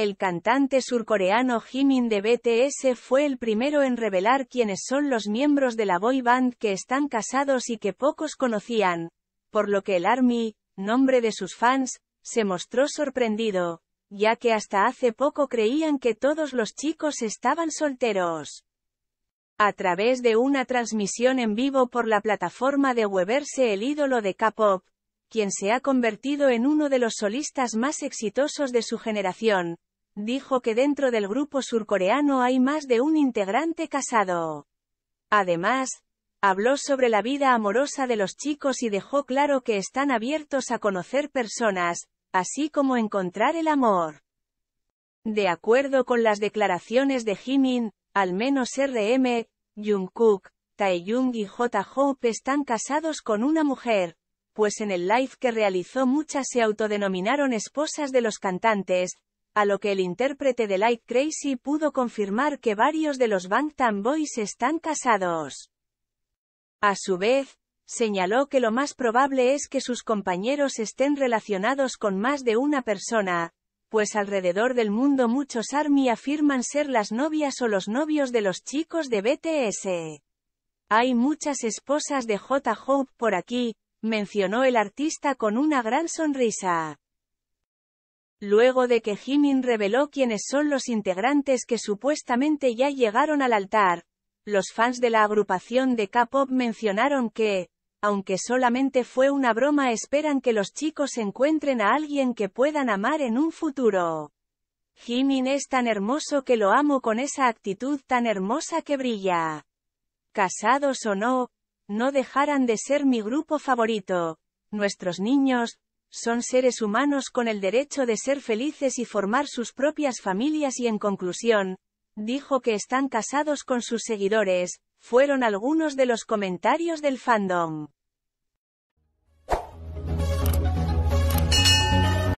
El cantante surcoreano Jimin de BTS fue el primero en revelar quiénes son los miembros de la boy band que están casados y que pocos conocían, por lo que el ARMY, nombre de sus fans, se mostró sorprendido, ya que hasta hace poco creían que todos los chicos estaban solteros. A través de una transmisión en vivo por la plataforma de Weverse, el ídolo de K-pop, quien se ha convertido en uno de los solistas más exitosos de su generación, dijo que dentro del grupo surcoreano hay más de un integrante casado. Además, habló sobre la vida amorosa de los chicos y dejó claro que están abiertos a conocer personas, así como encontrar el amor. De acuerdo con las declaraciones de Jimin, al menos RM, Jungkook, Taehyung y J. Hope están casados con una mujer, pues en el live que realizó muchas se autodenominaron esposas de los cantantes, a lo que el intérprete de Like Crazy pudo confirmar que varios de los Bangtan Boys están casados. A su vez, señaló que lo más probable es que sus compañeros estén relacionados con más de una persona, pues alrededor del mundo muchos ARMY afirman ser las novias o los novios de los chicos de BTS. Hay muchas esposas de J. Hope por aquí, mencionó el artista con una gran sonrisa. Luego de que Jimin reveló quiénes son los integrantes que supuestamente ya llegaron al altar, los fans de la agrupación de K-pop mencionaron que, aunque solamente fue una broma, esperan que los chicos encuentren a alguien que puedan amar en un futuro. Jimin es tan hermoso que lo amo con esa actitud tan hermosa que brilla. Casados o no, no dejarán de ser mi grupo favorito. Nuestros niños son seres humanos con el derecho de ser felices y formar sus propias familias, y en conclusión, dijo que están casados con sus seguidores, fueron algunos de los comentarios del fandom.